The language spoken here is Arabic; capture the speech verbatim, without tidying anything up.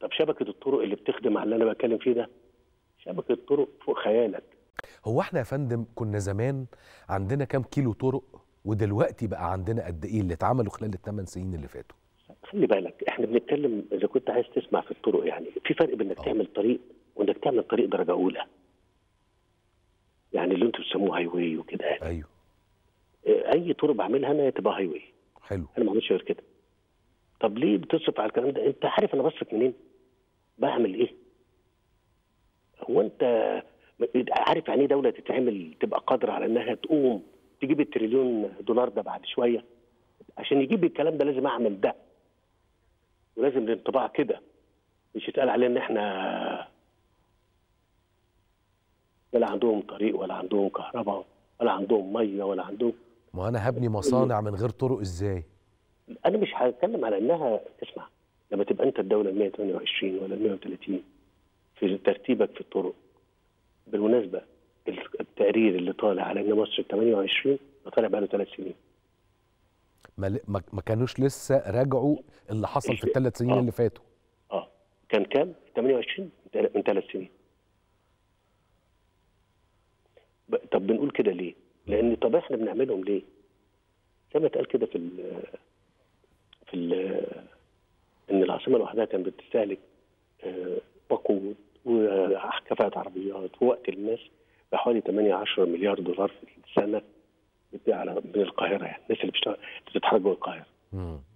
طب شبكه الطرق اللي بتخدم على اللي انا بتكلم فيه ده شبكه طرق فوق خيالك. هو احنا يا فندم كنا زمان عندنا كام كيلو طرق ودلوقتي بقى عندنا قد ايه اللي اتعملوا خلال الثمان سنين اللي فاتوا؟ خلي بالك احنا بنتكلم اذا كنت عايز تسمع في الطرق، يعني في فرق بين انك تعمل طريق وانك تعمل طريق درجه اولى. يعني اللي انتوا بتسموه هاي واي وكده يعني. ايوه. اي طرق بعملها انا تبقى هاي واي. حلو. انا ما بعملش غير كده. طب ليه بتصرف على الكلام ده؟ انت عارف انا بصرف منين؟ بعمل ايه؟ هو انت عارف يعني ايه دوله تتعمل تبقى قادره على انها تقوم تجيب التريليون دولار ده بعد شويه؟ عشان يجيب الكلام ده لازم اعمل ده. ولازم الانطباع كده. مش يتقال علينا ان احنا ولا عندهم طريق ولا عندهم كهرباء ولا عندهم ميه ولا عندهم. ما انا هبني مصانع من غير طرق ازاي؟ انا مش هتكلم على انها، اسمع، لما تبقى انت الدوله ال مية وتمنية وعشرين ولا ال مية وتلاتين في ترتيبك في الطرق. بالمناسبه التقرير اللي طالع على ان مصر تمنية وعشرين ده طالع بقاله ثلاث سنين. ما ما كانوش لسه راجعوا اللي حصل في الثلاث سنين آه. اللي فاتوا. اه كان كام؟ تمنية وعشرين من ثلاث سنين. طب بنقول كده ليه؟ لأن طب احنا بنعملهم ليه؟ زي ما اتقال كده في ال في ال إن العاصمة لوحدها كانت بتستهلك وقود وكفاءة عربيات ووقت الناس بحوالي تمنية عشرة مليار دولار في السنة بتبيع من القاهرة، يعني الناس اللي بتشتغل بتتحرك جوه القاهرة.